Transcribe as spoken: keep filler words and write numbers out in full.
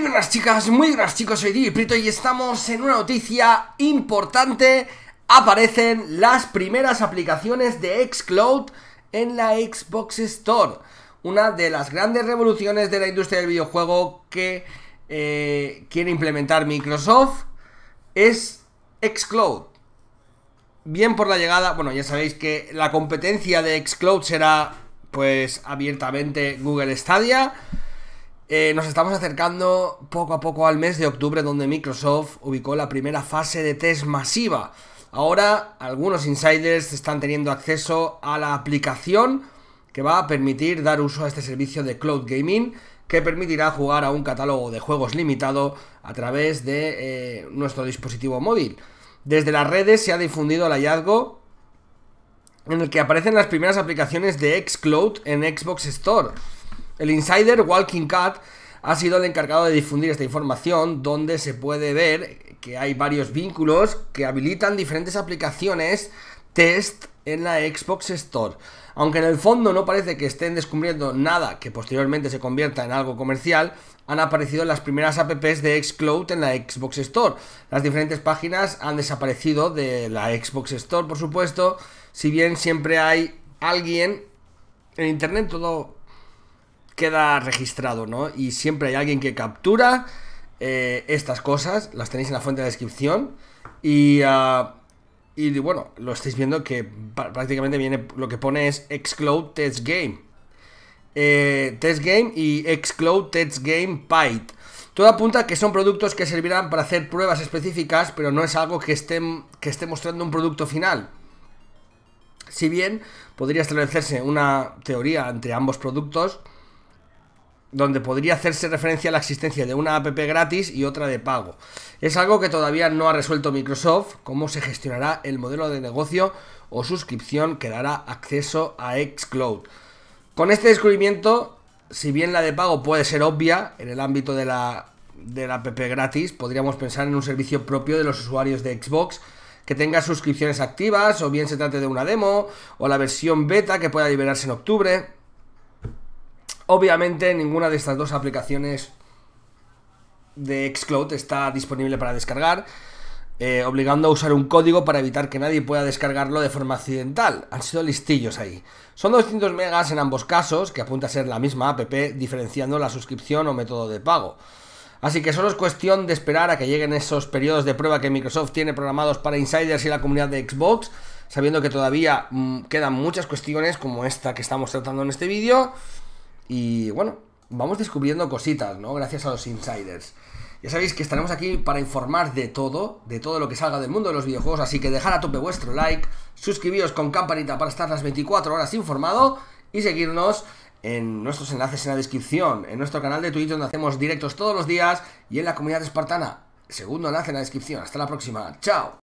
Muy buenas chicas, muy buenas chicos, soy DjPrieto y estamos en una noticia importante. Aparecen las primeras aplicaciones de xCloud en la Xbox Store. Una de las grandes revoluciones de la industria del videojuego que eh, quiere implementar Microsoft es xCloud. Bien por la llegada, bueno, ya sabéis que la competencia de xCloud será pues abiertamente Google Stadia. Eh, nos estamos acercando poco a poco al mes de octubre, donde Microsoft ubicó la primera fase de test masiva. Ahora, algunos insiders están teniendo acceso a la aplicación que va a permitir dar uso a este servicio de cloud gaming, que permitirá jugar a un catálogo de juegos limitado a través de eh, nuestro dispositivo móvil. Desde las redes se ha difundido el hallazgo en el que aparecen las primeras aplicaciones de xCloud en Xbox Store. El insider Walking Cat ha sido el encargado de difundir esta información, donde se puede ver que hay varios vínculos que habilitan diferentes aplicaciones test en la Xbox Store. Aunque en el fondo no parece que estén descubriendo nada que posteriormente se convierta en algo comercial, han aparecido las primeras apps de xCloud en la Xbox Store. Las diferentes páginas han desaparecido de la Xbox Store, por supuesto, si bien siempre hay alguien en internet, todo queda registrado, ¿no? Y siempre hay alguien que captura eh, estas cosas. Las tenéis en la fuente de descripción. Y, uh, y bueno, lo estáis viendo que prácticamente viene, lo que pone es xCloud Test Game. Eh, Test Game y xCloud Test Game Pite. Todo apunta a que son productos que servirán para hacer pruebas específicas, pero no es algo que esté, que esté mostrando un producto final. Si bien podría establecerse una teoría entre ambos productos, donde podría hacerse referencia a la existencia de una app gratis y otra de pago. Es algo que todavía no ha resuelto Microsoft, cómo se gestionará el modelo de negocio o suscripción que dará acceso a xCloud. Con este descubrimiento, si bien la de pago puede ser obvia en el ámbito de la, de la app gratis, podríamos pensar en un servicio propio de los usuarios de Xbox, que tenga suscripciones activas, o bien se trate de una demo, o la versión beta que pueda liberarse en octubre. Obviamente ninguna de estas dos aplicaciones de xCloud está disponible para descargar, eh, obligando a usar un código para evitar que nadie pueda descargarlo de forma accidental. Han sido listillos ahí. Son doscientos megas en ambos casos, que apunta a ser la misma app, diferenciando la suscripción o método de pago. Así que solo es cuestión de esperar a que lleguen esos periodos de prueba que Microsoft tiene programados para insiders y la comunidad de Xbox, sabiendo que todavía mmm, quedan muchas cuestiones como esta que estamos tratando en este vídeo. Y bueno, vamos descubriendo cositas, ¿no? Gracias a los insiders. Ya sabéis que estaremos aquí para informar de todo, de todo lo que salga del mundo de los videojuegos, así que dejad a tope vuestro like, suscribiros con campanita para estar las veinticuatro horas informado y seguirnos en nuestros enlaces en la descripción, en nuestro canal de Twitch donde hacemos directos todos los días y en la comunidad espartana. Segundo enlace en la descripción. Hasta la próxima. ¡Chao!